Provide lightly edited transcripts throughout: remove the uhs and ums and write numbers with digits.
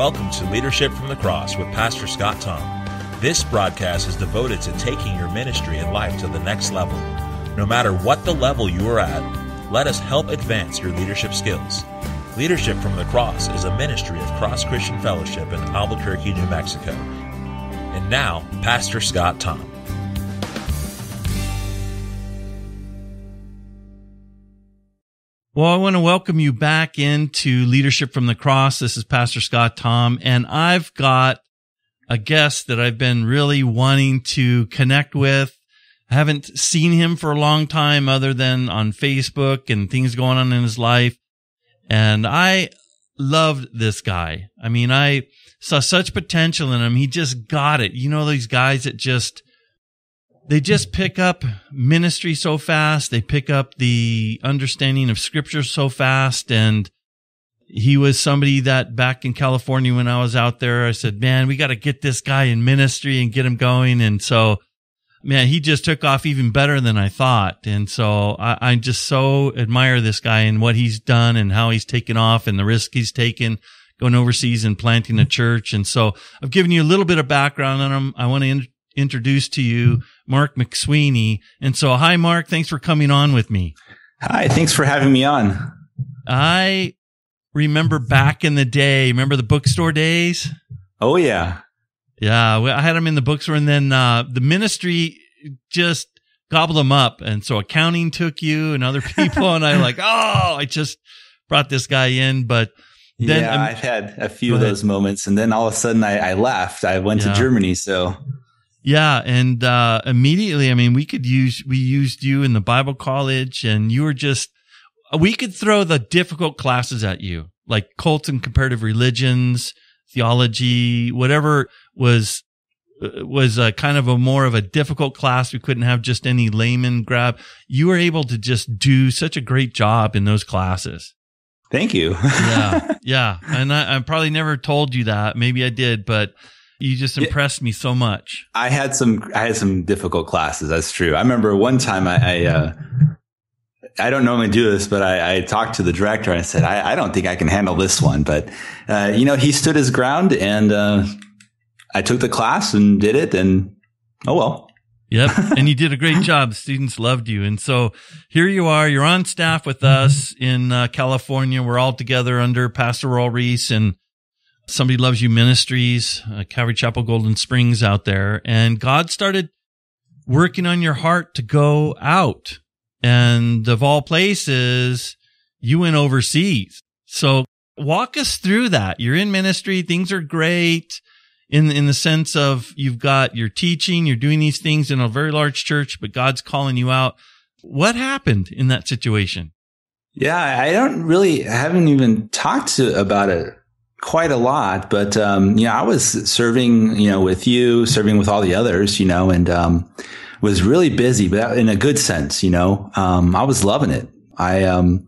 Welcome to Leadership from the Cross with Pastor Scott Tom. This broadcast is devoted to taking your ministry and life to the next level. No matter what the level you are at, let us help advance your leadership skills. Leadership from the Cross is a ministry of Cross Christian Fellowship in Albuquerque, New Mexico. And now, Pastor Scott Tom. Well, I want to welcome you back into Leadership from the Cross. This is Pastor Scott Tom, and I've got a guest that I've been really wanting to connect with. I haven't seen him for a long time other than on Facebook and things going on in his life. And I loved this guy. I mean, I saw such potential in him. He just got it. You know, these guys that just pick up ministry so fast. They pick up the understanding of scripture so fast. And he was somebody that back in California when I was out there, I said, man, we got to get this guy in ministry and get him going. And so, man, he just took off even better than I thought. And so I just so admire this guy and what he's done and how he's taken off and the risk he's taken going overseas and planting a church. And so I've given you a little bit of background on him. I want to introduce to you Mark McSweeney. And so, hi, Mark. Thanks for coming on with me. Hi. Thanks for having me on. I remember back in the day, remember the bookstore days? Oh, yeah. Yeah, I had them in the bookstore, and then the ministry just gobbled them up. And so accounting took you and other people, and I'm like, oh, I just brought this guy in. But then I've had a few of those moments, and then all of a sudden I left. I went to Germany. So yeah, and immediately, I mean, we used you in the Bible college, and you were just, we could throw the difficult classes at you, like cults and comparative religions, theology, whatever was kind of a more of a difficult class. We couldn't have just any layman grab. You were able to just do such a great job in those classes. Thank you. Yeah. And I probably never told you that. Maybe I did, but you just impressed me so much. I had some difficult classes. That's true. I remember one time I don't normally do this, but I talked to the director and I said, I don't think I can handle this one. But, he stood his ground, and I took the class and did it, and oh, well. Yep. And you did a great job. Students loved you. And so here you are. You're on staff with us in California. We're all together under Pastor Raul Ries and Somebody Loves You Ministries, Calvary Chapel Golden Springs out there. And God started working on your heart to go out. And of all places, you went overseas. So walk us through that. You're in ministry. Things are great in the sense of you've got your teaching. You're doing these things in a very large church, but God's calling you out. What happened in that situation? Yeah, I haven't even talked about it quite a lot, but, I was serving, with you, serving with all the others, and, was really busy, but in a good sense, I was loving it. I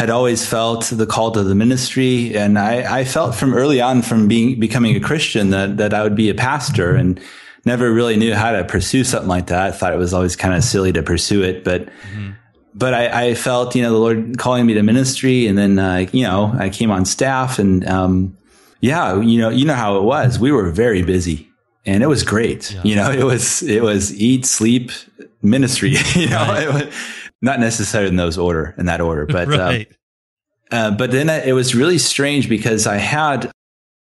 had always felt the call to the ministry, and I felt from early on, from becoming a Christian, that I would be a pastor, and never really knew how to pursue something like that. I thought it was always kind of silly to pursue it, but I felt the Lord calling me to ministry, and then I came on staff, and you know how it was. We were very busy. And it was great. Yeah. It was eat, sleep, ministry, right. It was not necessarily in that order, but, right. But then it was really strange because I had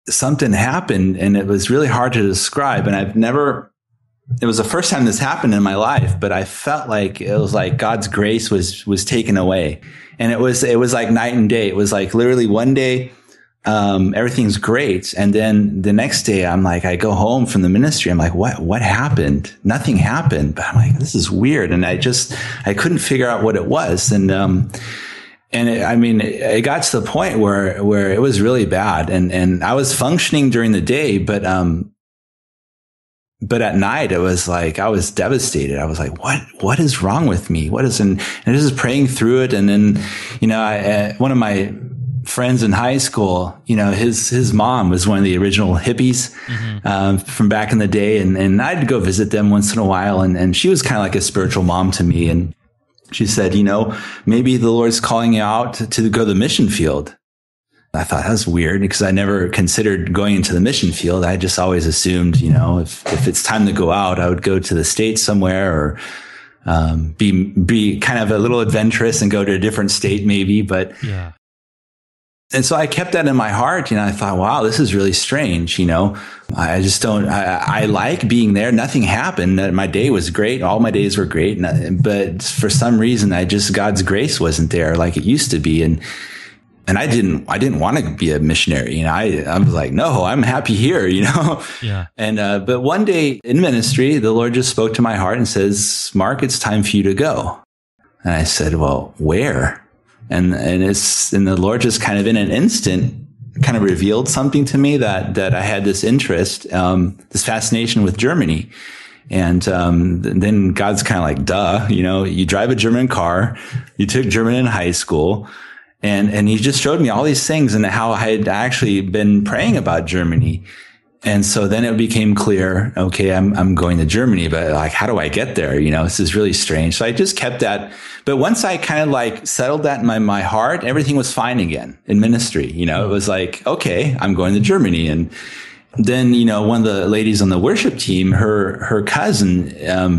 something happen, and it was really hard to describe. And it was the first time this happened in my life, but I felt like it was like God's grace was taken away. And it was like night and day. It was like literally one day, everything's great. And then the next day, I'm like, I go home from the ministry. I'm like, what happened? Nothing happened. But I'm like, this is weird. And I couldn't figure out what it was. And, it got to the point where it was really bad. And I was functioning during the day, but at night it was like, I was devastated. I was like, what is wrong with me? And just praying through it. And then, one of my friends in high school, his mom was one of the original hippies, from back in the day. And I'd go visit them once in a while. And she was kind of like a spiritual mom to me. And she said, maybe the Lord's calling you out to go to the mission field. I thought that's weird because I never considered going into the mission field. I just always assumed, you know, if it's time to go out, I would go to the States somewhere or be kind of a little adventurous and go to a different state maybe. But yeah. And so I kept that in my heart. You know, I thought, wow, this is really strange. You know, I just don't, I like being there. Nothing happened. My day was great. All my days were great. But for some reason, God's grace wasn't there like it used to be. And I didn't want to be a missionary. You know, I was like, no, I'm happy here, you know? Yeah. And, but one day in ministry, the Lord just spoke to my heart and says, Mark, it's time for you to go. And I said, well, where? And the Lord just kind of in an instant kind of revealed something to me that I had this interest, this fascination with Germany. And then God's kind of like, duh, you know, you drive a German car, you took German in high school. And he just showed me all these things and how I had actually been praying about Germany. And so then it became clear, okay, I'm going to Germany, but like, how do I get there? You know, this is really strange. So I just kept that. But once I kind of like settled that in my heart, everything was fine again in ministry. You know, it was like, okay, I'm going to Germany. And then, you know, one of the ladies on the worship team, her cousin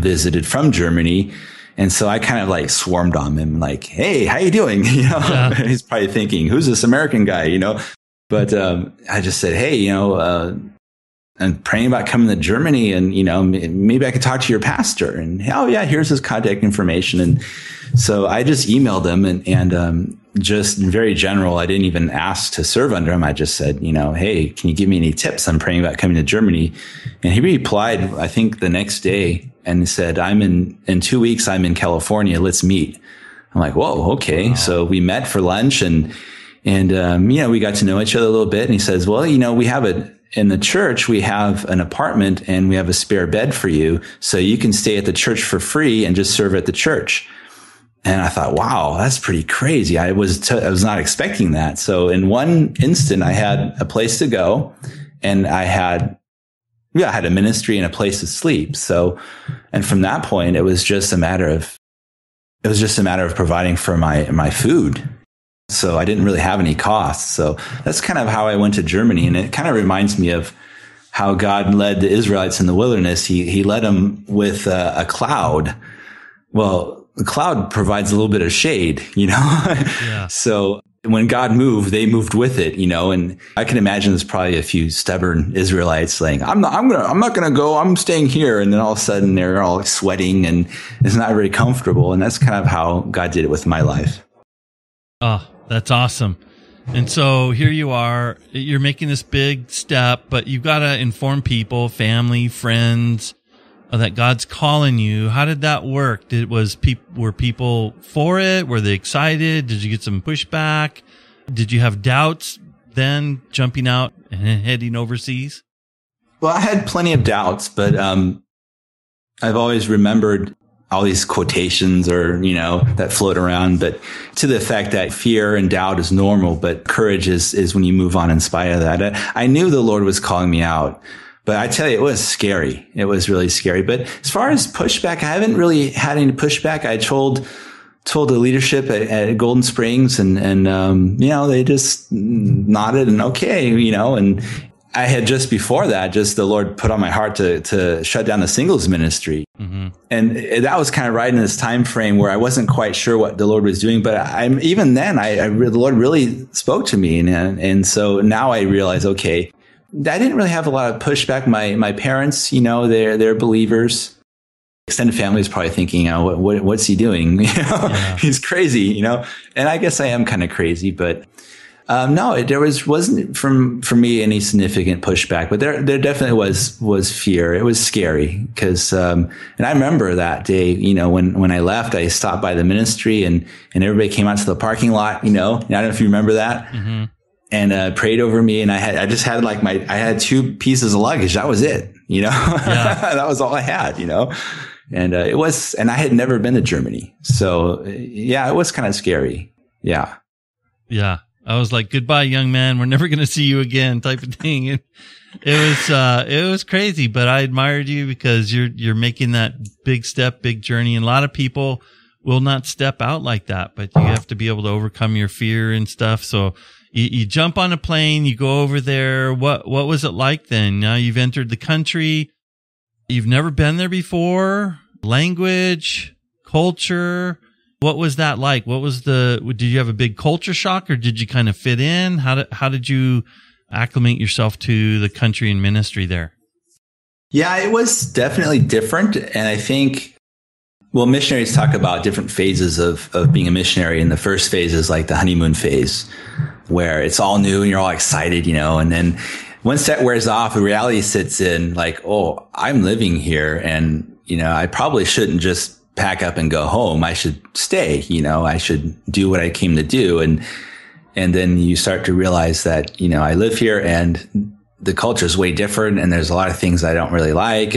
visited from Germany. And so I kind of like swarmed on him like, hey, how you doing? You know, yeah. He's probably thinking, who's this American guy? You know, but I just said, hey, you know, I'm praying about coming to Germany and, you know, maybe I could talk to your pastor. And oh, yeah, here's his contact information. And so I just emailed him and just very general. I didn't even ask to serve under him. I just said, you know, hey, can you give me any tips? I'm praying about coming to Germany. And he replied, I think the next day. And said, in 2 weeks, I'm in California. Let's meet. I'm like, whoa, okay. Wow. So we met for lunch and you know, we got to know each other a little bit. And he says, well, you know, in the church, we have an apartment and we have a spare bed for you. So you can stay at the church for free and just serve at the church. And I thought, wow, that's pretty crazy. I was not expecting that. So in one instant, I had a place to go and I had a ministry and a place to sleep. So, and from that point, it was just a matter of providing for my food. So I didn't really have any costs. So that's kind of how I went to Germany. And it kind of reminds me of how God led the Israelites in the wilderness. He led them with a cloud. Well, the cloud provides a little bit of shade, you know? Yeah. So when God moved, they moved with it, you know, and I can imagine there's probably a few stubborn Israelites saying, I'm not going to go. I'm staying here. And then all of a sudden they're all sweating and it's not very comfortable. And that's kind of how God did it with my life. Oh, that's awesome. And so here you are, you're making this big step, but you've got to inform people, family, friends, that God's calling you. How did that work? Were people for it? Were they excited? Did you get some pushback? Did you have doubts then jumping out and heading overseas? Well, I had plenty of doubts, but I've always remembered all these quotations or, you know, that float around, but to the effect that fear and doubt is normal, but courage is when you move on in spite of that. I knew the Lord was calling me out. But I tell you, it was scary. It was really scary. But as far as pushback, I haven't really had any pushback. I told the leadership at Golden Springs and you know, they just nodded and okay, you know, and I had just before that, just the Lord put on my heart to shut down the singles ministry. Mm-hmm. And that was kind of right in this time frame where I wasn't quite sure what the Lord was doing. But the Lord really spoke to me. And so now I realize, okay, I didn't really have a lot of pushback. My parents, you know, they're believers. Extended family is probably thinking, oh, what's he doing? You know, yeah. He's crazy, you know. And I guess I am kind of crazy, but no, there wasn't for me any significant pushback. But there definitely was fear. It was scary because, and I remember that day, you know, when I left, I stopped by the ministry and everybody came out to the parking lot, you know. And I don't know if you remember that. Mm-hmm. And prayed over me, and I had 2 pieces of luggage. That was it, you know. Yeah. That was all I had, you know. And and I had never been to Germany, so yeah, it was kind of scary. Yeah. I was like, goodbye, young man. We're never going to see you again, type of thing. And it was crazy, but I admired you because you're making that big step, big journey, and a lot of people will not step out like that. But you have to be able to overcome your fear and stuff. So. You jump on a plane, you go over there. What was it like then? Now you've entered the country. You've never been there before. Language, culture. What was that like? What was did you have a big culture shock, or did you kind of fit in? How did you acclimate yourself to the country and ministry there? Yeah, it was definitely different. And I think, well, missionaries talk about different phases of being a missionary. And the first phase is like the honeymoon phase, where it's all new and you're all excited, you know. And then once that wears off, the reality sits in, like, oh, I'm living here. And, you know, I probably shouldn't just pack up and go home. I should stay, you know, I should do what I came to do. And then you start to realize that, you know, I live here and the culture is way different and there's a lot of things I don't really like.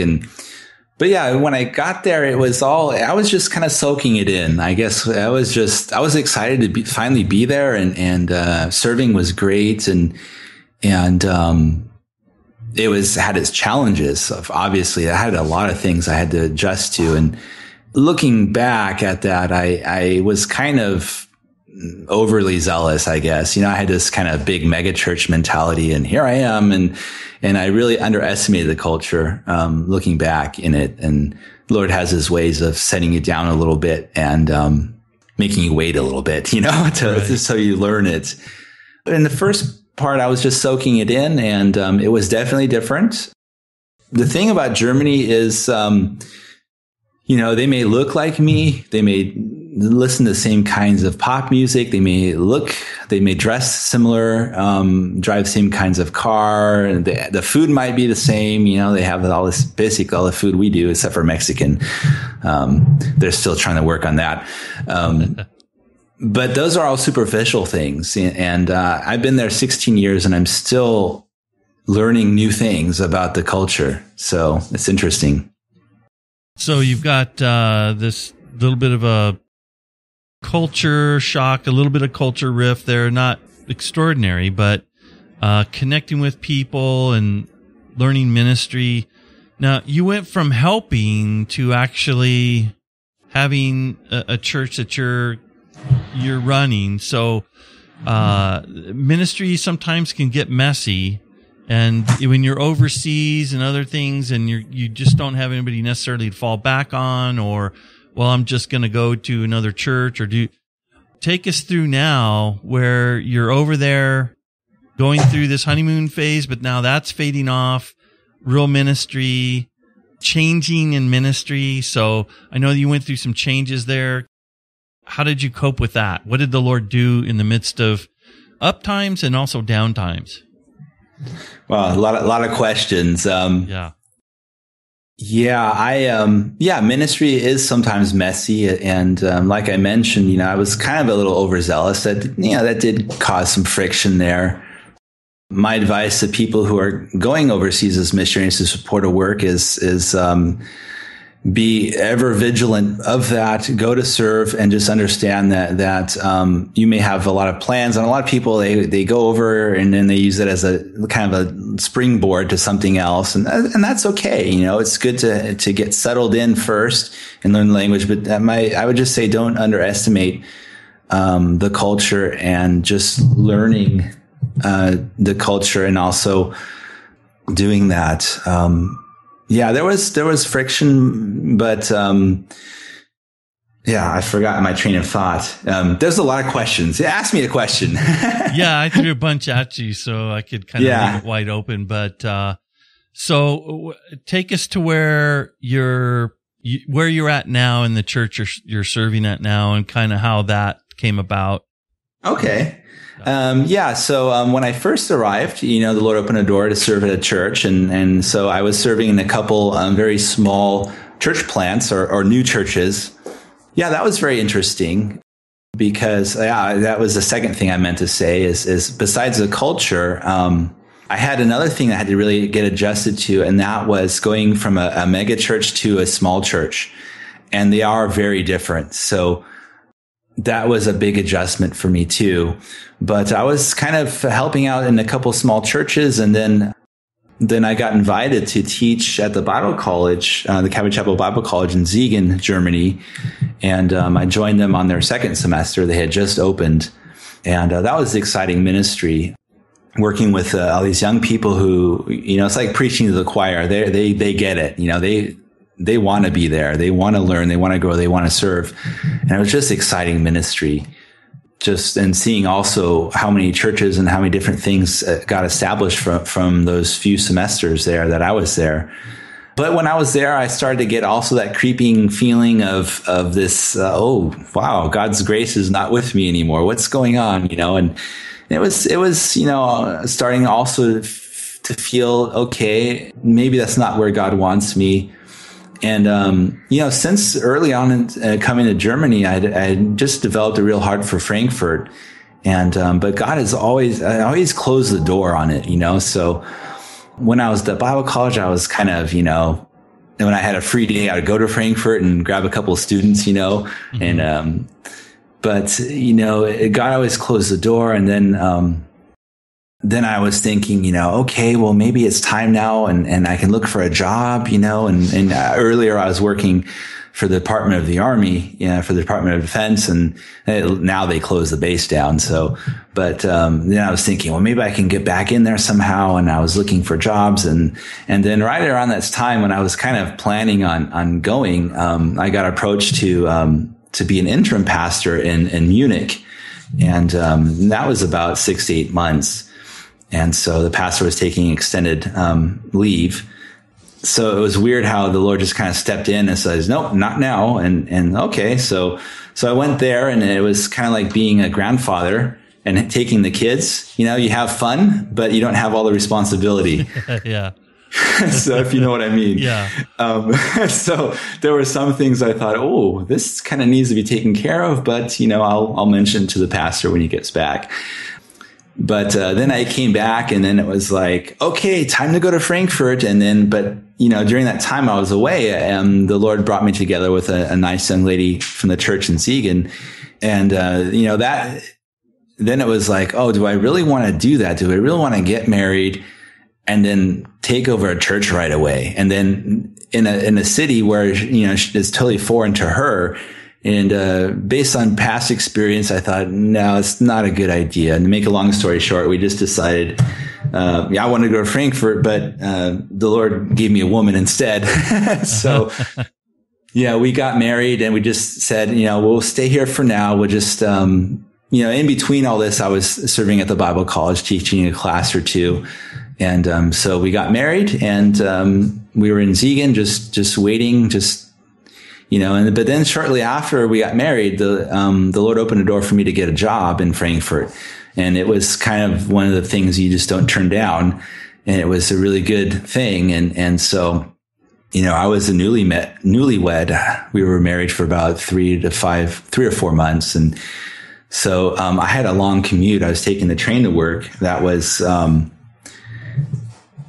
But yeah, when I got there, it was all, I was just kind of soaking it in. I guess I was excited to finally be there and serving was great. And it had its challenges of, obviously I had a lot of things I had to adjust to. And looking back at that, I was kind of overly zealous, I guess. You know, I had this kind of big megachurch mentality, and here I am, and I really underestimated the culture. Looking back in it, and Lord has His ways of setting you down a little bit and making you wait a little bit, you know, just so you learn it. In the first part, I was just soaking it in, and it was definitely different. The thing about Germany is, you know, they may look like me, they may listen to the same kinds of pop music, they may dress similar, drive the same kinds of car, and the food might be the same. You know, they have all the food we do, except for Mexican. They're still trying to work on that. But those are all superficial things. And I've been there 16 years and I'm still learning new things about the culture. So it's interesting. So you've got this little bit of a culture shock, a little bit of culture rift there. Not extraordinary, but connecting with people and learning ministry. Now, you went from helping to actually having a church that you're running. So ministry sometimes can get messy. And when you're overseas and other things and you just don't have anybody necessarily to fall back on, or, well, I'm just going to go to another church, or take us through now where you're over there going through this honeymoon phase, but now that's fading off, real ministry, changing in ministry. So I know you went through some changes there. How did you cope with that? What did the Lord do in the midst of up times and also down times? Well, a lot of questions. Ministry is sometimes messy. And, like I mentioned, you know, I was kind of a little overzealous that did cause some friction there. My advice to people who are going overseas as missionaries to support a work is be ever vigilant of that, go to serve, and just understand that you may have a lot of plans. And a lot of people, they go over and then they use it as a kind of a springboard to something else. And that's okay. You know, it's good to get settled in first and learn the language. But I would just say, don't underestimate, the culture, and just learning, the culture, and also doing that. Yeah, there was friction, but I forgot my train of thought. There's a lot of questions. Yeah, ask me a question. Yeah, I threw a bunch at you, so I could kind of leave it wide open. But so take us to where you're at now in the church you're serving at now, and kind of how that came about. Okay. So when I first arrived, you know, the Lord opened a door to serve at a church. And so I was serving in a couple very small church plants or new churches. Yeah, that was very interesting because, that was the second thing I meant to say is besides the culture, I had another thing I had to really get adjusted to. And that was going from a mega church to a small church. And they are very different. So that was a big adjustment for me too. But I was kind of helping out in a couple small churches. And then I got invited to teach at the Bible College, the Cabo Chapel Bible College in Siegen, Germany. And I joined them on their second semester. They had just opened. And that was an exciting ministry, working with all these young people who, you know, it's like preaching to the choir. They get it. You know, they want to be there. They want to learn. They want to grow. They want to serve. And it was just exciting ministry. Just and seeing also how many churches and how many different things got established from those few semesters there that I was there. But when I was there, I started to get also that creeping feeling of this, oh, wow, God's grace is not with me anymore. What's going on? You know, and it was, you know, starting also to feel, okay, maybe that's not where God wants me. And, you know, since early on in coming to Germany, I had just developed a real heart for Frankfurt. And, but God has I always closed the door on it, you know. So when I was at Bible college, I was kind of, you know, and when I had a free day, I would go to Frankfurt and grab a couple of students, you know, mm-hmm. and, but, you know, God always closed the door. And then I was thinking, you know, okay, well, maybe it's time now and I can look for a job, you know, and earlier I was working for the Department of the Army, you know, for the Department of Defense, and now they close the base down. So, but then I was thinking, well, maybe I can get back in there somehow. And I was looking for jobs. And then right around that time when I was kind of planning on going, I got approached to be an interim pastor in Munich. And that was about 6 to 8 months. And so the pastor was taking extended leave. So it was weird how the Lord just kind of stepped in and says, nope, not now. And okay. So I went there, and it was kind of like being a grandfather and taking the kids, you know, you have fun, but you don't have all the responsibility. Yeah. So if you know what I mean. Yeah. So there were some things I thought, oh, this kind of needs to be taken care of, but you know, I'll mention to the pastor when he gets back. But then I came back, and then it was like, okay, time to go to Frankfurt. And then, but, you know, during that time I was away, and the Lord brought me together with a nice young lady from the church in Siegen. And, you know, that, then it was like, oh, do I really want to do that? Do I really want to get married and then take over a church right away? And then in a city where, you know, it's totally foreign to her. And based on past experience, I thought, no, it's not a good idea. And to make a long story short, we just decided, I wanted to go to Frankfurt, but the Lord gave me a woman instead. So, yeah, we got married, and we just said, you know, we'll stay here for now. We'll just, you know, in between all this, I was serving at the Bible college, teaching a class or two. And so we got married, and we were in Siegen, just waiting, just, you know, and but then shortly after we got married, the Lord opened a door for me to get a job in Frankfurt, and it was kind of one of the things you just don't turn down, and it was a really good thing. And so, you know, I was a newlywed. We were married for about 3 or 4 months, and so I had a long commute. I was taking the train to work. That was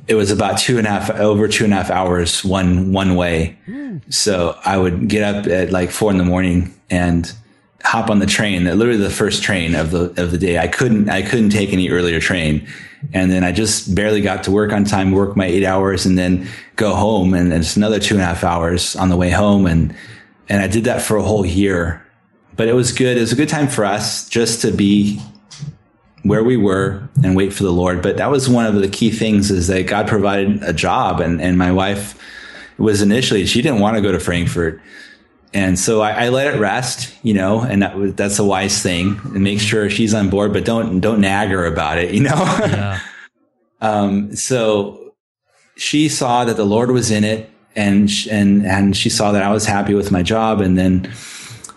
it was about 2.5 hours one way. So I would get up at like 4 a.m. and hop on the train, literally the first train of the day. I couldn't take any earlier train. And then I just barely got to work on time, work my 8 hours, and then go home. And it's another 2.5 hours on the way home. And I did that for a whole year, but it was good. It was a good time for us just to be where we were and wait for the Lord. But that was one of the key things, is that God provided a job, and my wife was initially, she didn't want to go to Frankfurt. And so I let it rest, you know, and that's a wise thing, and make sure she's on board, but don't nag her about it, you know? Yeah. So she saw that the Lord was in it, and she saw that I was happy with my job. And then,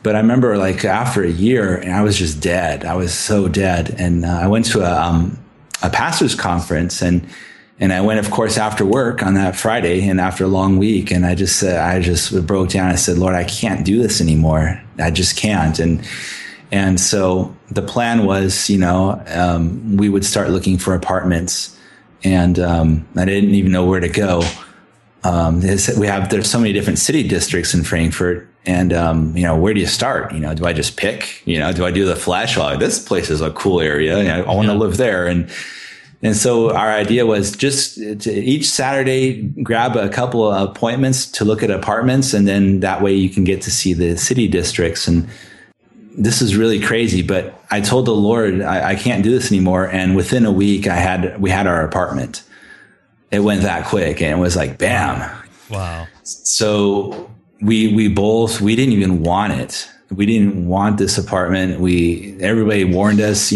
but I remember, like, after a year, and I was just dead. I was so dead. And I went to a pastor's conference, and I went, of course, after work on that Friday, and after a long week. And I just broke down. I said, Lord, I can't do this anymore. I just can't. And so the plan was, you know, we would start looking for apartments, and I didn't even know where to go. There's so many different city districts in Frankfurt. And, you know, where do you start? You know, do I just pick, you know, do I do the flash? Well, this place is a cool area, and I want to live there. And so our idea was just to each Saturday, grab a couple of appointments to look at apartments. And then that way you can get to see the city districts. And this is really crazy, but I told the Lord, I can't do this anymore. And within a week, we had our apartment. It went that quick, and it was like, bam. Wow. So we didn't even want it. We didn't want this apartment. Everybody warned us,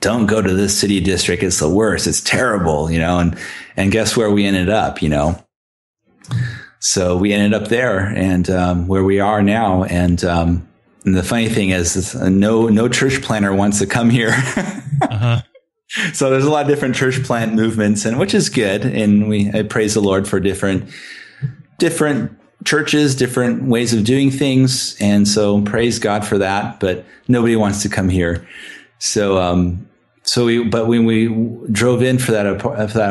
don't go to this city district. It's the worst. It's terrible, and guess where we ended up, so we ended up there, and where we are now. And the funny thing is no church planner wants to come here. Uh-huh. So there's a lot of different church plant movements, and which is good. And I praise the Lord for different churches, different ways of doing things. And so praise God for that, but nobody wants to come here. So, but when we drove in for that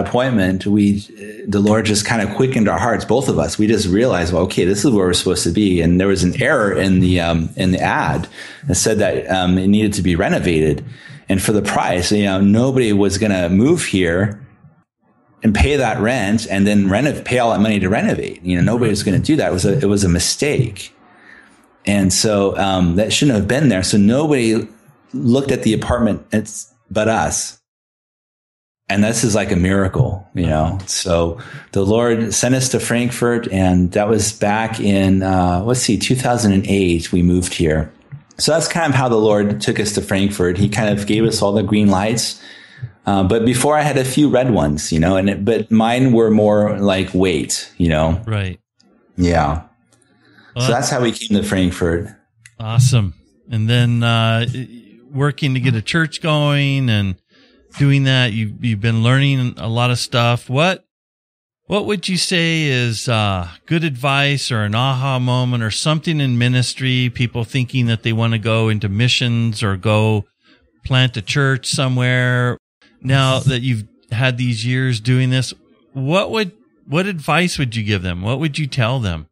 appointment, the Lord just kind of quickened our hearts, both of us. We just realized, well, okay, this is where we're supposed to be. And there was an error in the ad that said that, it needed to be renovated. And for the price, nobody was going to move here and pay that rent and then pay all that money to renovate. Nobody was going to do that. It was a mistake. And so, that shouldn't have been there. So nobody looked at the apartment but us. And this is like a miracle, So the Lord sent us to Frankfurt, and that was back in, 2008, we moved here. So that's kind of how the Lord took us to Frankfurt. He kind of gave us all the green lights. But before I had a few red ones, but mine were more like weight, Right. Yeah. Well, so that's how we came to Frankfurt. Awesome. And then, working to get a church going and doing that, you've been learning a lot of stuff. What would you say is good advice or an aha moment or something in ministry, people thinking that they want to go into missions or go plant a church somewhere? Now that you've had these years doing this, what advice would you give them? What would you tell them?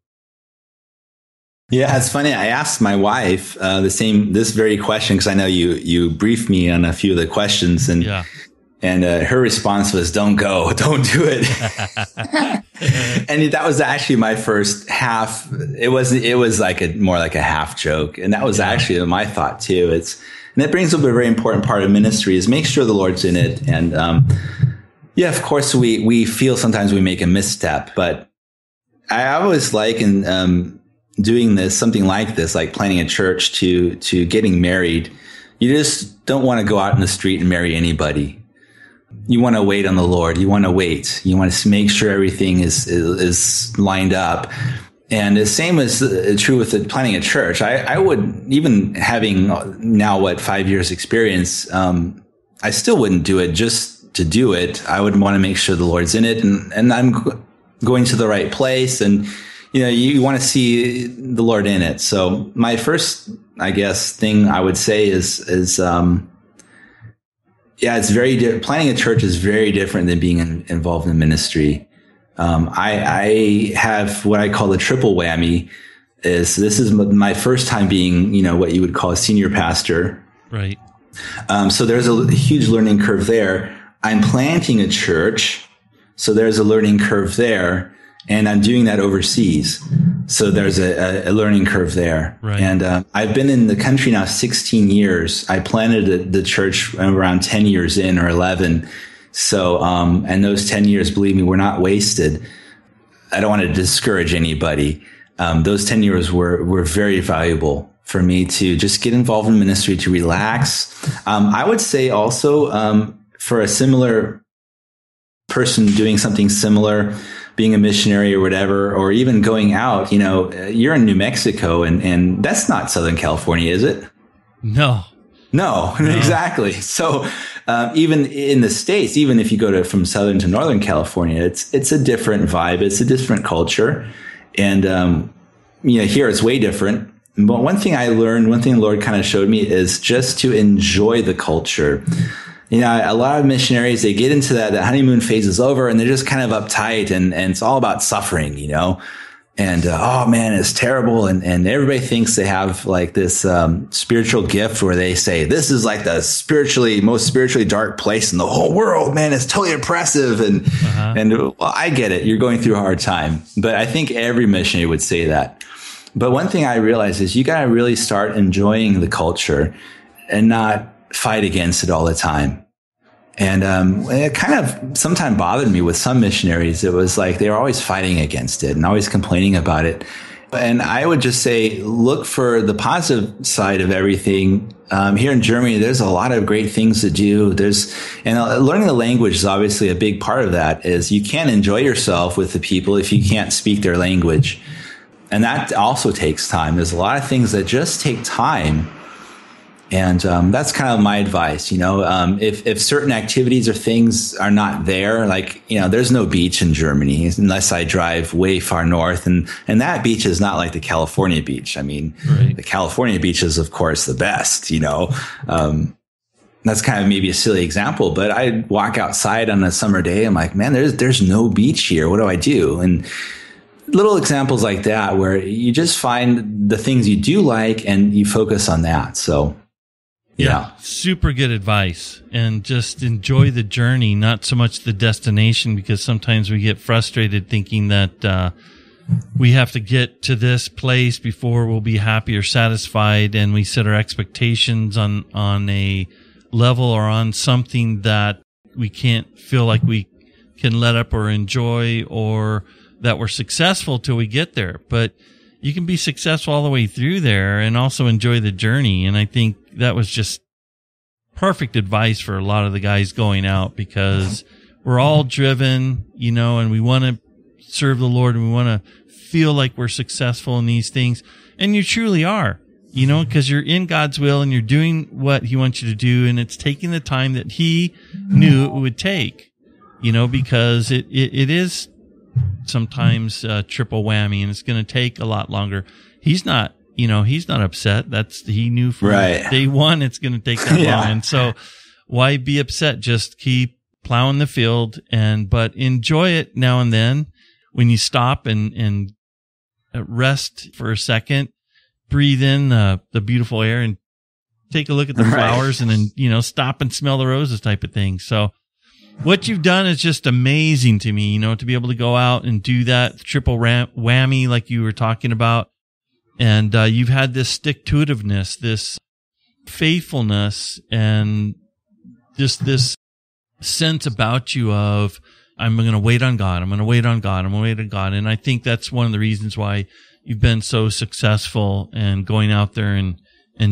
Yeah, it's funny. I asked my wife this very question, because I know you briefed me on a few of the questions, and yeah. And her response was, "Don't go, don't do it." And that was actually my first half. It was like more like a half joke, and that was actually my thought too. And that brings up a very important part of ministry is make sure the Lord's in it. And of course we feel sometimes we make a misstep, but I always liken doing this, like planning a church to getting married. You just don't want to go out in the street and marry anybody. You want to wait on the Lord. You want to wait. You want to make sure everything is lined up. And the same is true with planning a church. I would, even having now 5 years experience, I still wouldn't do it just to do it. I would want to make sure the Lord's in it, and I'm going to the right place, and you want to see the Lord in it. So my first, thing I would say is it's planning a church is very different than being involved in ministry. I have what I call the triple whammy. This is my first time being, what you would call a senior pastor. Right. So there's a huge learning curve there. I'm planting a church, so there's a learning curve there. And I'm doing that overseas. So there's a learning curve there. Right. And I've been in the country now 16 years. I planted the church around 10 years in, or 11. So, and those 10 years, believe me, were not wasted. I don't want to discourage anybody. Those 10 years were very valuable for me to just get involved in ministry, to relax. I would say also for a similar person doing something similar, being a missionary or whatever, or even going out, you're in New Mexico, and that's not Southern California, is it? No. Exactly. So even in the States, even if you go from Southern to Northern California, it's a different vibe. It's a different culture. And, here it's way different. But one thing the Lord kind of showed me is just to enjoy the culture. A lot of missionaries, they get into that honeymoon phase is over, and they're just kind of uptight, and it's all about suffering, and oh man, it's terrible. And everybody thinks they have like this spiritual gift where they say, this is like the most spiritually dark place in the whole world, man. It's totally oppressive. And, and well, I get it. You're going through a hard time, but I think every missionary would say that. But one thing I realized is you got to really start enjoying the culture and not fight against it all the time. And it kind of sometimes bothered me with some missionaries. It was like they were always fighting against it and always complaining about it. And I would just say, look for the positive side of everything. Here in Germany, there's a lot of great things to do. And learning the language is obviously a big part of that. Is you can't enjoy yourself with the people if you can't speak their language. And that also takes time. There's a lot of things that just take time. And that's kind of my advice. If certain activities or things are not there, like, there's no beach in Germany unless I drive way far north. And that beach is not like the California beach. I mean, right. The California beach is, of course, the best, That's kind of maybe a silly example, but I walk outside on a summer day. I'm like, man, there's no beach here. What do I do? And little examples like that where you just find the things you do like and you focus on that. So, yeah, super good advice. And just enjoy the journey, not so much the destination, because sometimes we get frustrated thinking that we have to get to this place before we'll be happy or satisfied. And we set our expectations on a level or on something that we can't feel like we can let up or enjoy, or that we're successful till we get there. But you can be successful all the way through there and also enjoy the journey. And I think that was just perfect advice for a lot of the guys going out, because we're all driven, and we want to serve the Lord and we want to feel like we're successful in these things. And you truly are, because you're in God's will and you're doing what he wants you to do. And it's taking the time that he knew it would take, because it is sometimes triple whammy, and it's going to take a lot longer. He's not upset. He knew from day one it's going to take that long. And so why be upset? Just keep plowing the field, but enjoy it now and then. When you stop and rest for a second, breathe in the beautiful air and take a look at the flowers, and then, stop and smell the roses type of thing. So what you've done is just amazing to me, to be able to go out and do that triple whammy like you were talking about. And you've had this stick-to-itiveness, this faithfulness, and just this sense about you of, I'm going to wait on God. I'm going to wait on God. I'm going to wait on God. And I think that's one of the reasons why you've been so successful and going out there and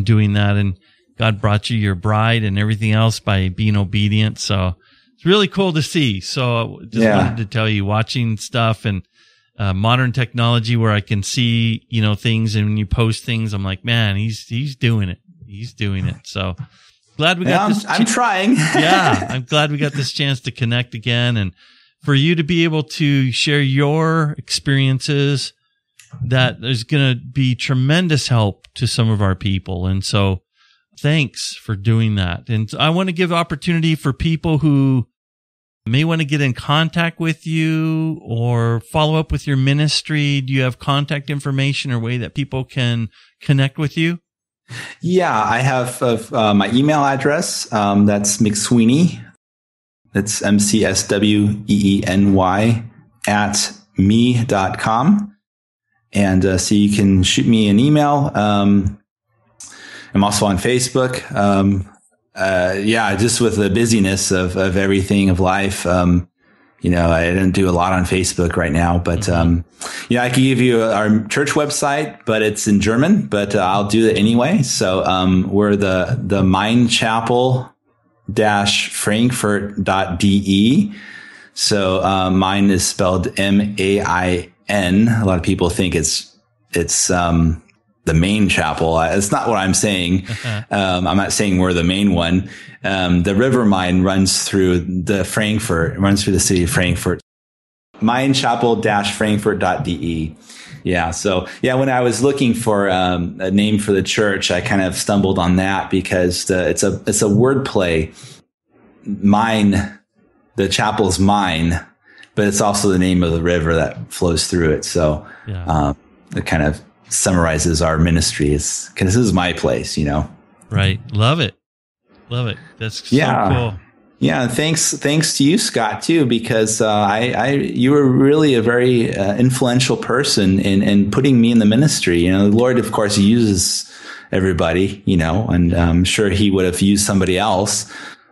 doing that. And God brought you your bride and everything else by being obedient. So it's really cool to see. So just wanted to tell you, watching stuff and modern technology where I can see, things, and when you post things, I'm like, man, he's doing it. He's doing it. So glad we got this. I'm trying. I'm glad we got this chance to connect again, and for you to be able to share your experiences, that there's going to be tremendous help to some of our people. And so thanks for doing that. And I want to give opportunity for people who may want to get in contact with you or follow up with your ministry. Do you have contact information or way that people can connect with you? Yeah, I have my email address. That's McSweeney. That's McSweeny@me.com. And so you can shoot me an email. I'm also on Facebook. Just with the busyness of everything of life, I didn't do a lot on Facebook right now, but I can give you our church website, but it's in German, but I'll do it anyway. So we're the Mainchapel-Frankfurt.de. So mine is spelled MAIN. A lot of people think it's the main chapel. It's not what I'm saying. I'm not saying we're the main one. The river Main runs through the city of Frankfurt. Mainchapel-frankfurt.de. Yeah. So yeah, when I was looking for a name for the church, I kind of stumbled on that because it's a wordplay. Mine, the chapel's mine, but it's also the name of the river that flows through it. So it kind of summarizes our ministries, because this is my place. Right. Love it. That's so cool. Yeah, thanks to you, Scott, too, because you were really a very influential person in putting me in the ministry. You know, the Lord, of course, uses everybody, you know, and I'm sure he would have used somebody else.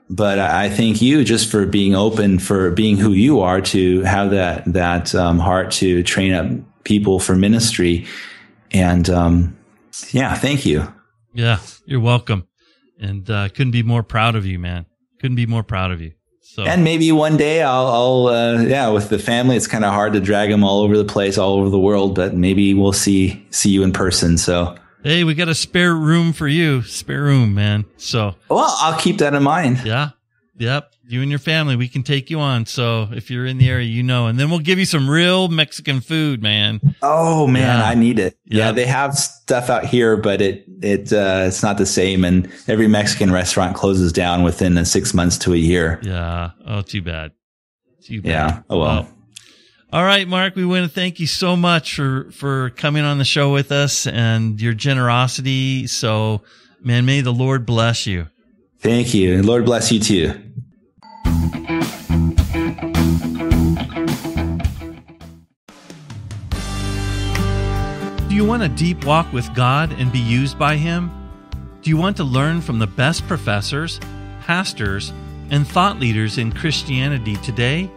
But I thank you just for being open, for being who you are, to have that heart to train up people for ministry. And thank you. Yeah, you're welcome. And couldn't be more proud of you, man. Couldn't be more proud of you. So, and maybe one day I'll with the family, it's kind of hard to drag them all over the place, all over the world, but maybe we'll see you in person. So, hey, we got a spare room for you. Spare room, man. So, well, I'll keep that in mind. Yeah. Yep. You and your family, we can take you on. So if you're in the area, you know, and then we'll give you some real Mexican food, man. Oh man, yeah. I need it. Yep. Yeah. They have stuff out here, but it's not the same. And every Mexican restaurant closes down within 6 months to a year. Yeah. Oh, too bad. Yeah. Oh, well. All right, Mark, we want to thank you so much for coming on the show with us and your generosity. So man, may the Lord bless you. Thank you. And Lord bless you too. Do you want a deep walk with God and be used by Him? Do you want to learn from the best professors, pastors, and thought leaders in Christianity today?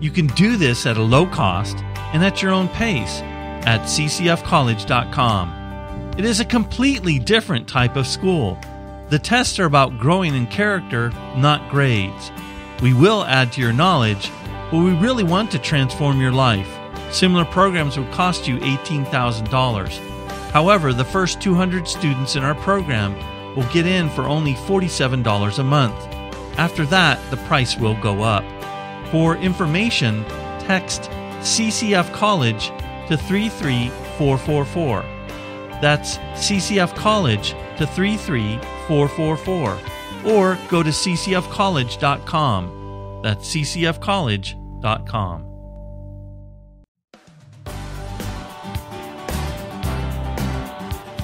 You can do this at a low cost and at your own pace at ccfcollege.com. It is a completely different type of school. The tests are about growing in character, not grades. We will add to your knowledge, but we really want to transform your life. Similar programs would cost you $18,000. However, the first 200 students in our program will get in for only $47 a month. After that, the price will go up. For information, text CCFCollege to 33444. That's CCFCollege to 33444, or go to ccfcollege.com. That's ccfcollege.com.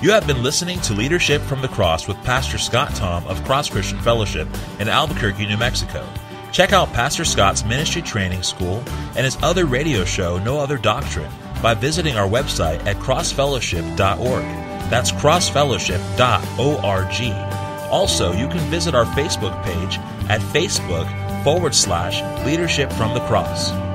You have been listening to Leadership from the Cross with Pastor Scott Tom of Cross Christian Fellowship in Albuquerque, New Mexico. Check out Pastor Scott's Ministry Training School and his other radio show, No Other Doctrine, by visiting our website at crossfellowship.org. That's crossfellowship.org. Also, you can visit our Facebook page at Facebook.com/Leadership from the Cross.